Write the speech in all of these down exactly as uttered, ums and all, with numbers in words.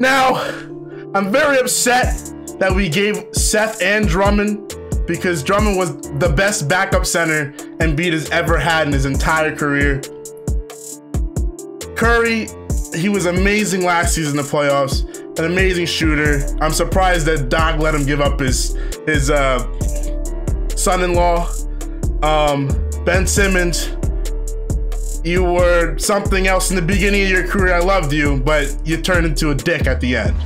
Now, I'm very upset that we gave Seth and Drummond, because Drummond was the best backup center Embiid has ever had in his entire career. Curry, he was amazing last season in the playoffs, an amazing shooter. I'm surprised that Doc let him give up his his uh, son-in-law. Um, Ben Simmons, you were something else in the beginning of your career. I loved you, but you turned into a dick at the end.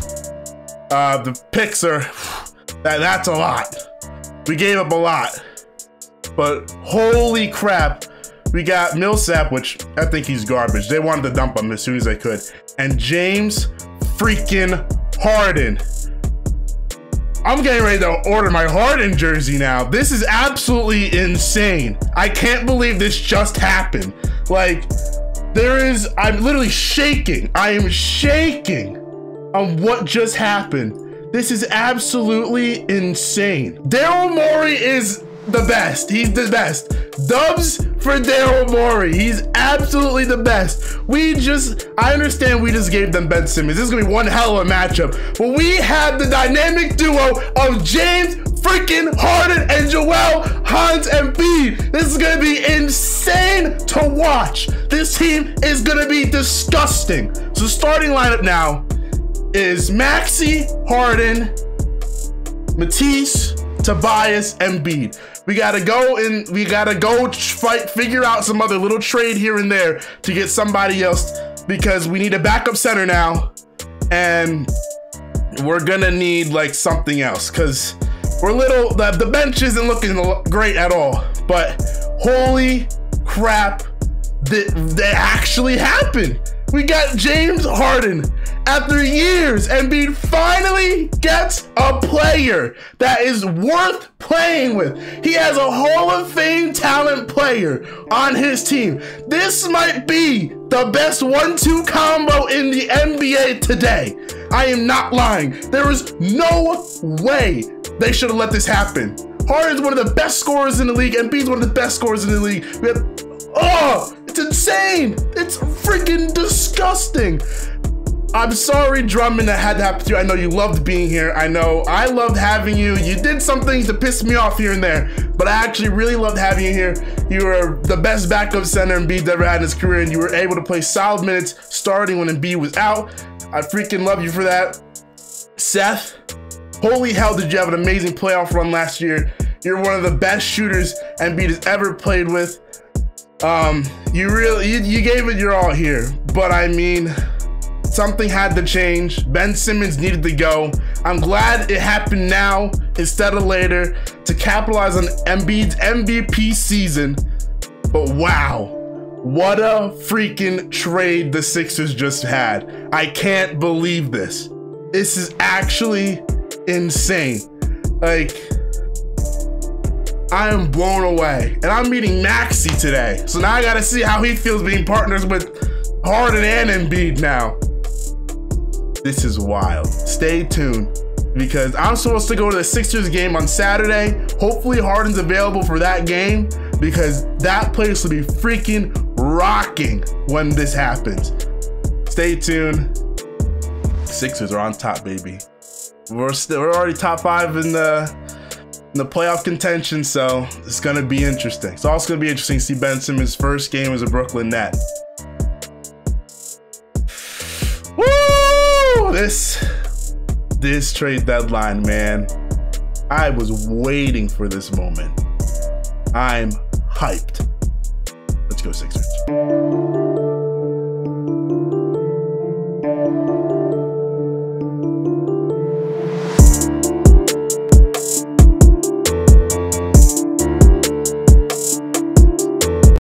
Uh, the picks are, that, that's a lot. We gave up a lot, but holy crap, we got Millsap, which I think he's garbage. They wanted to dump him as soon as they could. And James freaking Harden. I'm getting ready to order my Harden jersey now. This is absolutely insane. I can't believe this just happened. Like, there is, I'm literally shaking. I am shaking on what just happened. This is absolutely insane. Daryl Morey is the best. He's the best. Dubs for Daryl Morey. He's absolutely the best. We just, I understand we just gave them Ben Simmons. This is gonna be one hell of a matchup. But we have the dynamic duo of James freaking Harden and Joel Hans Embiid. This is gonna be insane to watch. This team is gonna be disgusting. So starting lineup now is Maxey, Harden, Matisse, Tobias, Embiid. We gotta go and we gotta go fight, figure out some other little trade here and there to get somebody else, because we need a backup center now, and we're gonna need like something else, because we're little. The, the bench isn't looking great at all. But holy crap, that that actually happened. We got James Harden. After years, Embiid finally gets a player that is worth playing with. He has a Hall of Fame talent player on his team. This might be the best one two combo in the N B A today. I am not lying. There is no way they should have let this happen. Harden's one of the best scorers in the league. Embiid's one of the best scorers in the league. We have, oh, it's insane. It's freaking disgusting. I'm sorry, Drummond, that had to happen to you. I know you loved being here. I know I loved having you. You did some things to piss me off here and there, but I actually really loved having you here. You were the best backup center Embiid's ever had in his career, and you were able to play solid minutes starting when Embiid was out. I freaking love you for that. Seth, holy hell, did you have an amazing playoff run last year. You're one of the best shooters Embiid has ever played with. Um, you really, you, you gave it your all here, but I mean, something had to change. Ben Simmons needed to go. I'm glad it happened now instead of later to capitalize on Embiid's M V P season. But wow, what a freaking trade the Sixers just had. I can't believe this. This is actually insane. Like, I am blown away. And I'm meeting Maxey today. So now I gotta see how he feels being partners with Harden and Embiid now. This is wild. Stay tuned, because I'm supposed to go to the Sixers game on Saturday. Hopefully Harden's available for that game, because that place will be freaking rocking when this happens. Stay tuned. Sixers are on top, baby. We're still we're already top five in the in the playoff contention, so it's gonna be interesting. It's also gonna be interesting to see Ben Simmons' first game as a Brooklyn Net. This, this trade deadline, man, I was waiting for this moment. I'm hyped. Let's go Sixers.